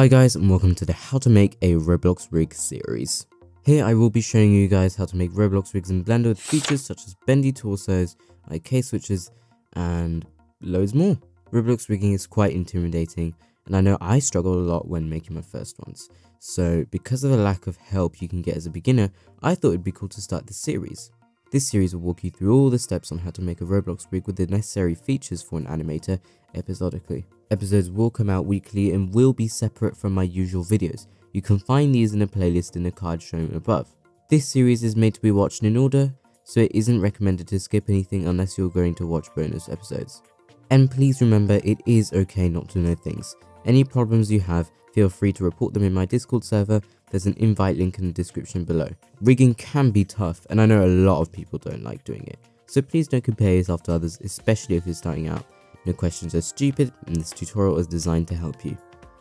Hi guys, and welcome to the How to Make a Roblox Rig series. Here I will be showing you guys how to make Roblox rigs in Blender with features such as bendy torsos, IK switches, and loads more. Roblox rigging is quite intimidating, and I know I struggled a lot when making my first ones. So because of the lack of help you can get as a beginner, I thought it'd be cool to start this series. This series will walk you through all the steps on how to make a Roblox rig with the necessary features for an animator episodically. Episodes will come out weekly and will be separate from my usual videos. You can find these in a playlist in the card shown above. This series is made to be watched in order, so it isn't recommended to skip anything unless you're going to watch bonus episodes. And please remember, it is okay not to know things. Any problems you have, feel free to report them in my Discord server. There's an invite link in the description below. Rigging can be tough, and I know a lot of people don't like doing it. So please don't compare yourself to others, especially if you're starting out. No questions are stupid, and this tutorial is designed to help you.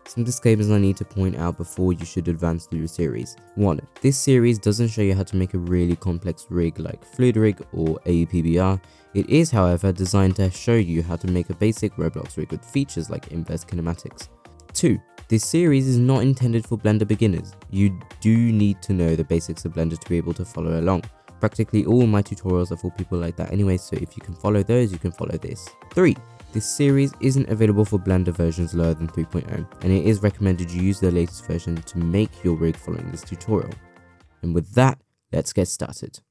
Some disclaimers I need to point out before you should advance through the series. 1. This series doesn't show you how to make a really complex rig like fluid rig or AEPBR. It is, however, designed to show you how to make a basic Roblox rig with features like inverse kinematics. 2. This series is not intended for Blender beginners. You do need to know the basics of Blender to be able to follow along. Practically all my tutorials are for people like that anyway, so if you can follow those, you can follow this. 3. This series isn't available for Blender versions lower than 3.0, and it is recommended you use the latest version to make your rig following this tutorial. And with that, let's get started.